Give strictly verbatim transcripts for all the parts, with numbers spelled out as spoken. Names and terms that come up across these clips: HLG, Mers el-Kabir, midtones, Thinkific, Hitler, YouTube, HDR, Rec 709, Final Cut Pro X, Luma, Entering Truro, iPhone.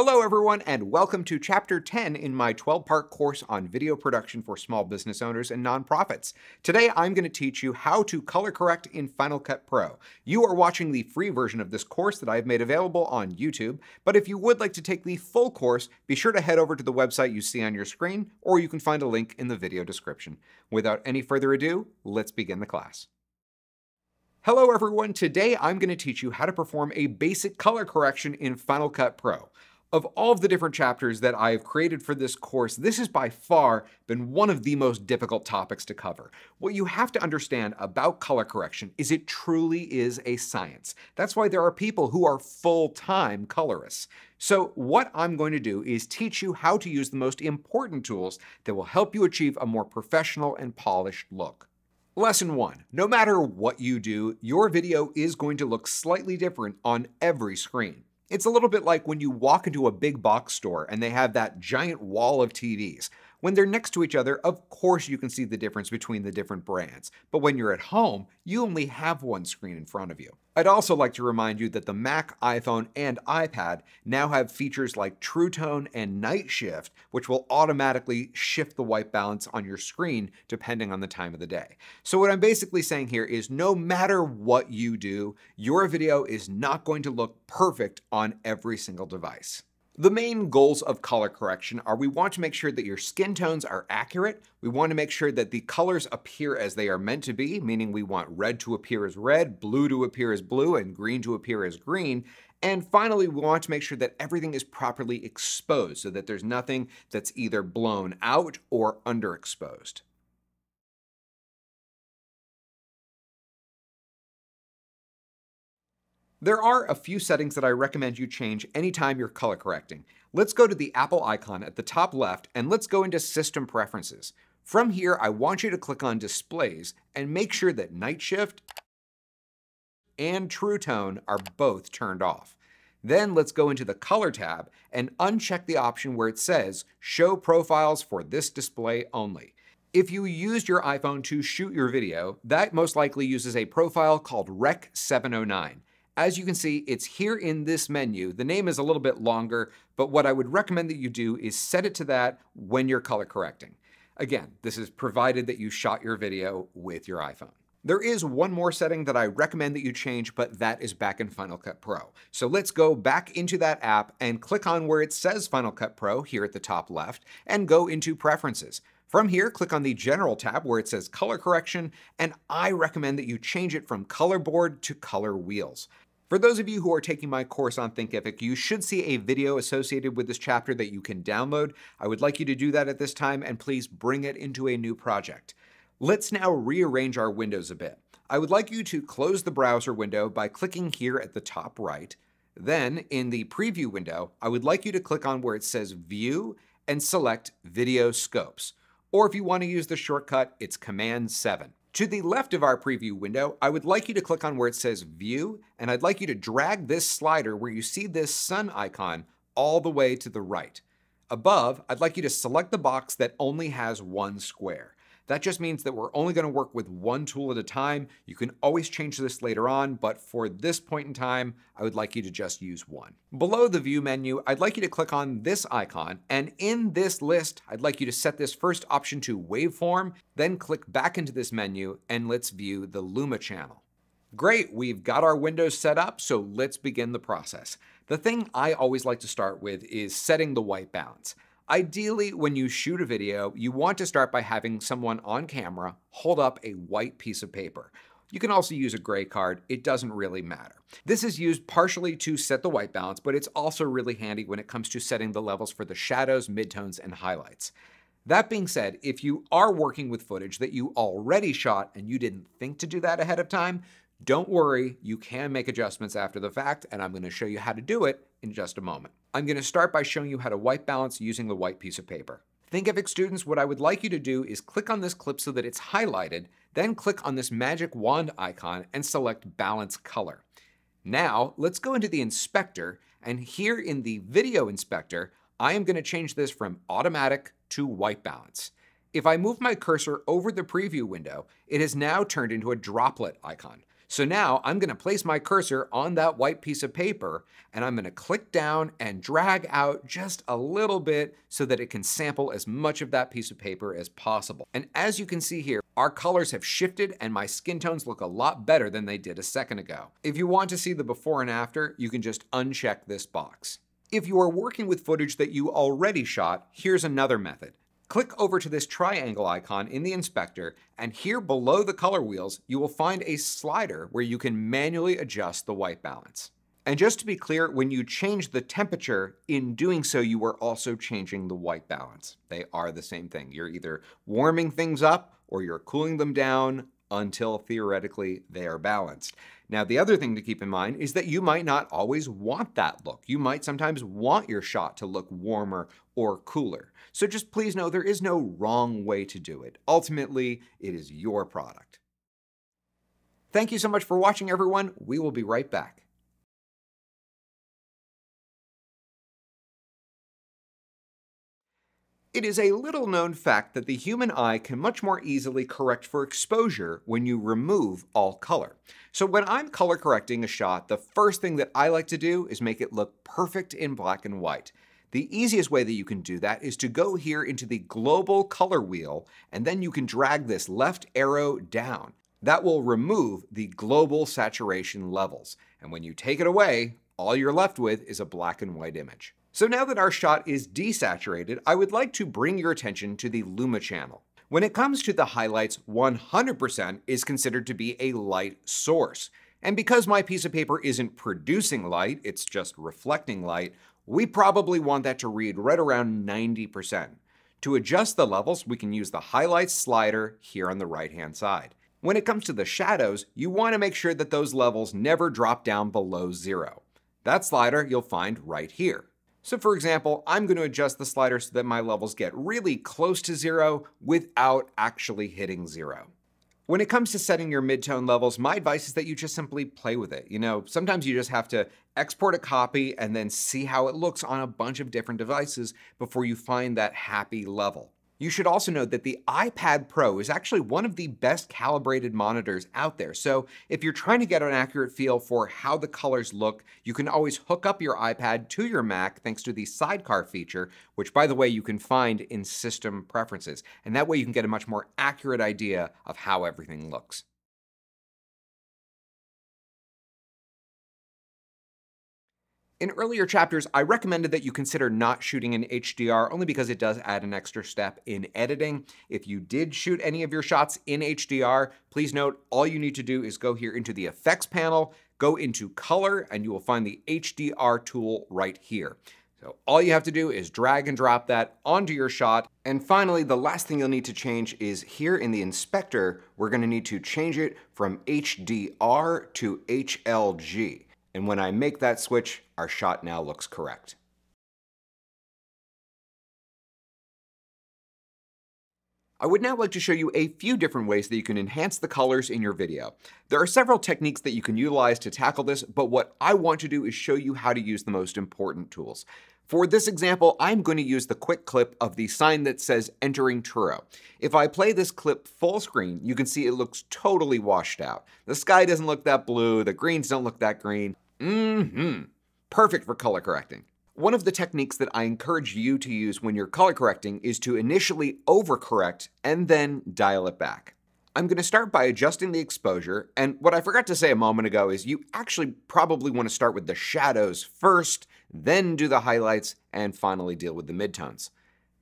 Hello everyone, and welcome to chapter ten in my twelve part course on video production for small business owners and nonprofits. Today I'm going to teach you how to color correct in Final Cut Pro. You are watching the free version of this course that I've made available on YouTube, but if you would like to take the full course, be sure to head over to the website you see on your screen, or you can find a link in the video description. Without any further ado, let's begin the class. Hello everyone, today I'm going to teach you how to perform a basic color correction in Final Cut Pro. Of all of the different chapters that I've created for this course, this has by far been one of the most difficult topics to cover. What you have to understand about color correction is it truly is a science. That's why there are people who are full-time colorists. So what I'm going to do is teach you how to use the most important tools that will help you achieve a more professional and polished look. Lesson one, no matter what you do, your video is going to look slightly different on every screen. It's a little bit like when you walk into a big box store and they have that giant wall of T Vs. When they're next to each other, of course you can see the difference between the different brands. But when you're at home, you only have one screen in front of you. I'd also like to remind you that the Mac, iPhone, and iPad now have features like True Tone and Night Shift, which will automatically shift the white balance on your screen depending on the time of the day. So what I'm basically saying here is no matter what you do, your video is not going to look perfect on every single device. The main goals of color correction are we want to make sure that your skin tones are accurate. We want to make sure that the colors appear as they are meant to be, meaning we want red to appear as red, blue to appear as blue, and green to appear as green. And finally, we want to make sure that everything is properly exposed so that there's nothing that's either blown out or underexposed. There are a few settings that I recommend you change anytime you're color correcting. Let's go to the Apple icon at the top left and let's go into System Preferences. From here, I want you to click on Displays and make sure that Night Shift and True Tone are both turned off. Then let's go into the Color tab and uncheck the option where it says Show Profiles for this display only. If you used your iPhone to shoot your video, that most likely uses a profile called Rec seven oh nine. As you can see, it's here in this menu. The name is a little bit longer, but what I would recommend that you do is set it to that when you're color correcting. Again, this is provided that you shot your video with your iPhone. There is one more setting that I recommend that you change, but that is back in Final Cut Pro. So let's go back into that app and click on where it says Final Cut Pro here at the top left and go into Preferences. From here, click on the General tab where it says Color Correction, and I recommend that you change it from Color Board to Color Wheels. For those of you who are taking my course on Thinkific, you should see a video associated with this chapter that you can download. I would like you to do that at this time, and please bring it into a new project. Let's now rearrange our windows a bit. I would like you to close the browser window by clicking here at the top right. Then in the preview window, I would like you to click on where it says View and select Video Scopes. Or if you want to use the shortcut, it's Command seven. To the left of our preview window, I would like you to click on where it says View, and I'd like you to drag this slider where you see this sun icon all the way to the right. Above, I'd like you to select the box that only has one square. That just means that we're only going to work with one tool at a time. You can always change this later on, but for this point in time, I would like you to just use one. Below the View menu, I'd like you to click on this icon, and in this list, I'd like you to set this first option to Waveform, then click back into this menu, and let's view the Luma channel. Great, we've got our windows set up, so let's begin the process. The thing I always like to start with is setting the white balance. Ideally, when you shoot a video, you want to start by having someone on camera hold up a white piece of paper. You can also use a gray card, it doesn't really matter. This is used partially to set the white balance, but it's also really handy when it comes to setting the levels for the shadows, midtones, and highlights. That being said, if you are working with footage that you already shot and you didn't think to do that ahead of time, don't worry, you can make adjustments after the fact, and I'm going to show you how to do it in just a moment. I'm going to start by showing you how to white balance using the white piece of paper. Thinkific students, what I would like you to do is click on this clip so that it's highlighted, then click on this magic wand icon and select Balance Color. Now, let's go into the inspector, and here in the Video Inspector, I am going to change this from Automatic to White Balance. If I move my cursor over the preview window, it has now turned into a droplet icon. So now I'm gonna place my cursor on that white piece of paper, and I'm gonna click down and drag out just a little bit so that it can sample as much of that piece of paper as possible. And as you can see here, our colors have shifted and my skin tones look a lot better than they did a second ago. If you want to see the before and after, you can just uncheck this box. If you are working with footage that you already shot, here's another method. Click over to this triangle icon in the inspector, and here below the color wheels, you will find a slider where you can manually adjust the white balance. And just to be clear, when you change the temperature, in doing so, you are also changing the white balance. They are the same thing. You're either warming things up or you're cooling them down until theoretically they are balanced. Now, the other thing to keep in mind is that you might not always want that look. You might sometimes want your shot to look warmer or cooler. So just please know there is no wrong way to do it. Ultimately, it is your product. Thank you so much for watching, everyone. We will be right back. It is a little known fact that the human eye can much more easily correct for exposure when you remove all color. So when I'm color correcting a shot, the first thing that I like to do is make it look perfect in black and white. The easiest way that you can do that is to go here into the global color wheel, and then you can drag this left arrow down. That will remove the global saturation levels. And when you take it away, all you're left with is a black and white image. So now that our shot is desaturated, I would like to bring your attention to the Luma channel. When it comes to the highlights, one hundred percent is considered to be a light source. And because my piece of paper isn't producing light, it's just reflecting light, we probably want that to read right around ninety percent. To adjust the levels, we can use the highlights slider here on the right-hand side. When it comes to the shadows, you want to make sure that those levels never drop down below zero. That slider you'll find right here. So for example, I'm going to adjust the slider so that my levels get really close to zero without actually hitting zero. When it comes to setting your mid-tone levels, my advice is that you just simply play with it. You know, sometimes you just have to export a copy and then see how it looks on a bunch of different devices before you find that happy level. You should also know that the iPad Pro is actually one of the best calibrated monitors out there. So if you're trying to get an accurate feel for how the colors look, you can always hook up your iPad to your Mac thanks to the Sidecar feature, which by the way, you can find in System Preferences. And that way you can get a much more accurate idea of how everything looks. In earlier chapters, I recommended that you consider not shooting in H D R only because it does add an extra step in editing. If you did shoot any of your shots in H D R, please note all you need to do is go here into the effects panel, go into color, and you will find the H D R tool right here. So all you have to do is drag and drop that onto your shot. And finally, the last thing you'll need to change is here in the inspector, we're gonna need to change it from H D R to H L G. And when I make that switch, our shot now looks correct. I would now like to show you a few different ways that you can enhance the colors in your video. There are several techniques that you can utilize to tackle this, but what I want to do is show you how to use the most important tools. For this example, I'm going to use the quick clip of the sign that says Entering Truro. If I play this clip full screen, you can see it looks totally washed out. The sky doesn't look that blue, the greens don't look that green. Mm-hmm. Perfect for color correcting. One of the techniques that I encourage you to use when you're color correcting is to initially overcorrect and then dial it back. I'm going to start by adjusting the exposure, and what I forgot to say a moment ago is you actually probably want to start with the shadows first, then do the highlights, and finally deal with the midtones.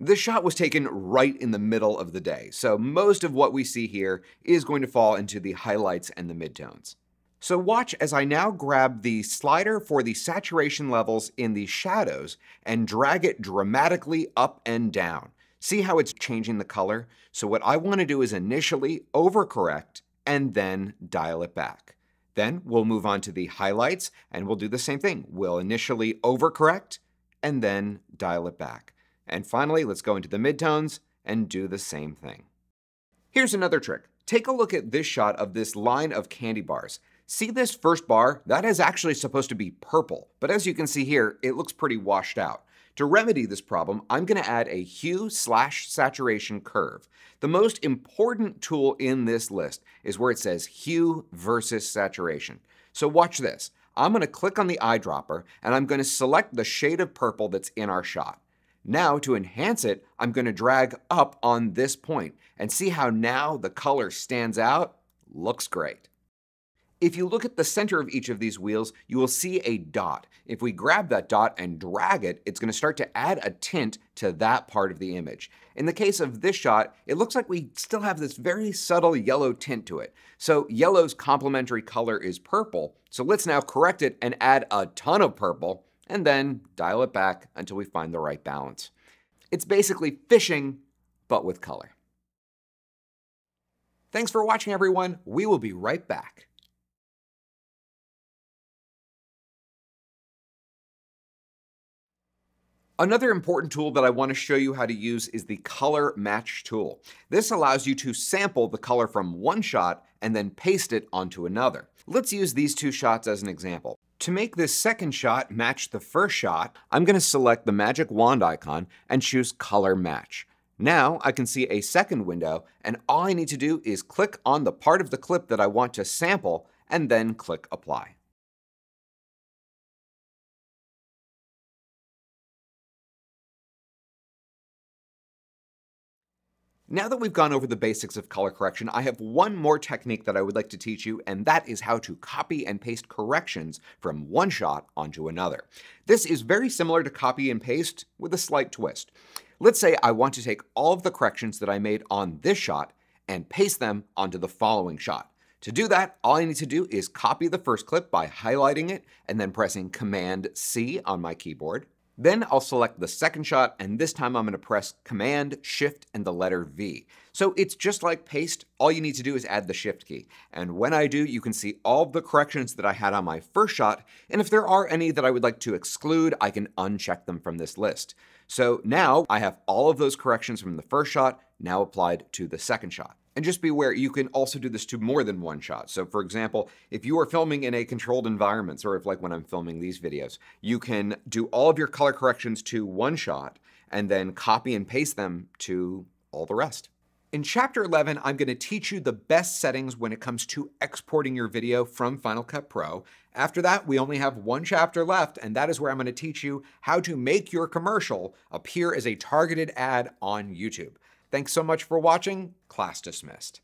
This shot was taken right in the middle of the day, so most of what we see here is going to fall into the highlights and the midtones. So watch as I now grab the slider for the saturation levels in the shadows and drag it dramatically up and down. See how it's changing the color? So what I want to do is initially overcorrect and then dial it back. Then we'll move on to the highlights and we'll do the same thing. We'll initially overcorrect and then dial it back. And finally, let's go into the midtones and do the same thing. Here's another trick. Take a look at this shot of this line of candy bars. See this first bar? That is actually supposed to be purple, but as you can see here, it looks pretty washed out. To remedy this problem, I'm going to add a hue slash saturation curve. The most important tool in this list is where it says hue versus saturation. So watch this. I'm going to click on the eyedropper and I'm going to select the shade of purple that's in our shot. Now to enhance it, I'm going to drag up on this point and see how now the color stands out? Looks great. If you look at the center of each of these wheels, you will see a dot. If we grab that dot and drag it, it's going to start to add a tint to that part of the image. In the case of this shot, it looks like we still have this very subtle yellow tint to it. So yellow's complementary color is purple. So let's now correct it and add a ton of purple and then dial it back until we find the right balance. It's basically fishing, but with color. Thanks for watching, everyone. We will be right back. Another important tool that I want to show you how to use is the color match tool. This allows you to sample the color from one shot and then paste it onto another. Let's use these two shots as an example. To make this second shot match the first shot, I'm going to select the magic wand icon and choose color match. Now I can see a second window, and all I need to do is click on the part of the clip that I want to sample and then click apply. Now that we've gone over the basics of color correction, I have one more technique that I would like to teach you, and that is how to copy and paste corrections from one shot onto another. This is very similar to copy and paste with a slight twist. Let's say I want to take all of the corrections that I made on this shot and paste them onto the following shot. To do that, all I need to do is copy the first clip by highlighting it and then pressing command C on my keyboard. Then I'll select the second shot, and this time I'm going to press Command, Shift, and the letter V. So it's just like paste. All you need to do is add the Shift key. And when I do, you can see all the corrections that I had on my first shot. And if there are any that I would like to exclude, I can uncheck them from this list. So now I have all of those corrections from the first shot now applied to the second shot. And just be aware, you can also do this to more than one shot. So for example, if you are filming in a controlled environment, sort of like when I'm filming these videos, you can do all of your color corrections to one shot and then copy and paste them to all the rest. In chapter eleven, I'm going to teach you the best settings when it comes to exporting your video from Final Cut Pro. After that, we only have one chapter left, and that is where I'm going to teach you how to make your commercial appear as a targeted ad on YouTube. Thanks so much for watching. Class dismissed.